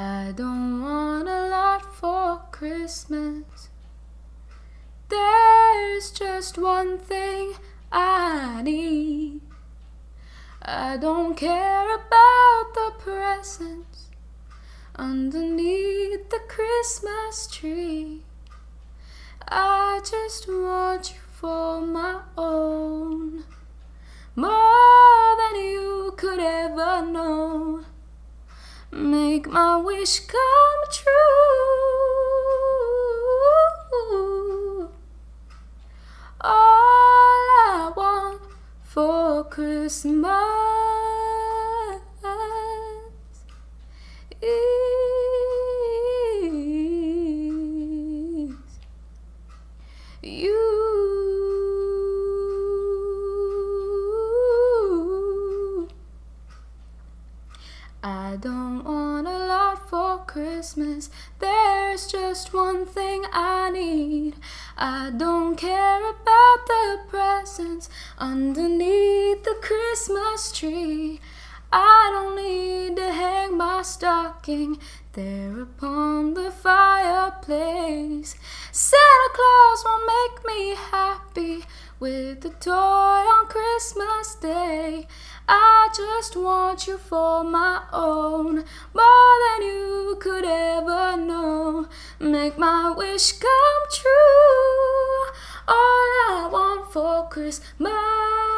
I don't want a lot for Christmas. There's just one thing I need. I don't care about the presents underneath the Christmas tree. I just want you for my own, more than you could ever know. Make my wish come true. All I want for Christmas is you. I don't want a lot for Christmas. There's just one thing I need. I don't care about the presents underneath the Christmas tree. I don't need to hang my stocking there upon the fireplace. Santa Claus won't make me happy with a toy on Christmas Day. I just want you for my own, more than you could ever know. Make my wish come true. All I want for Christmas.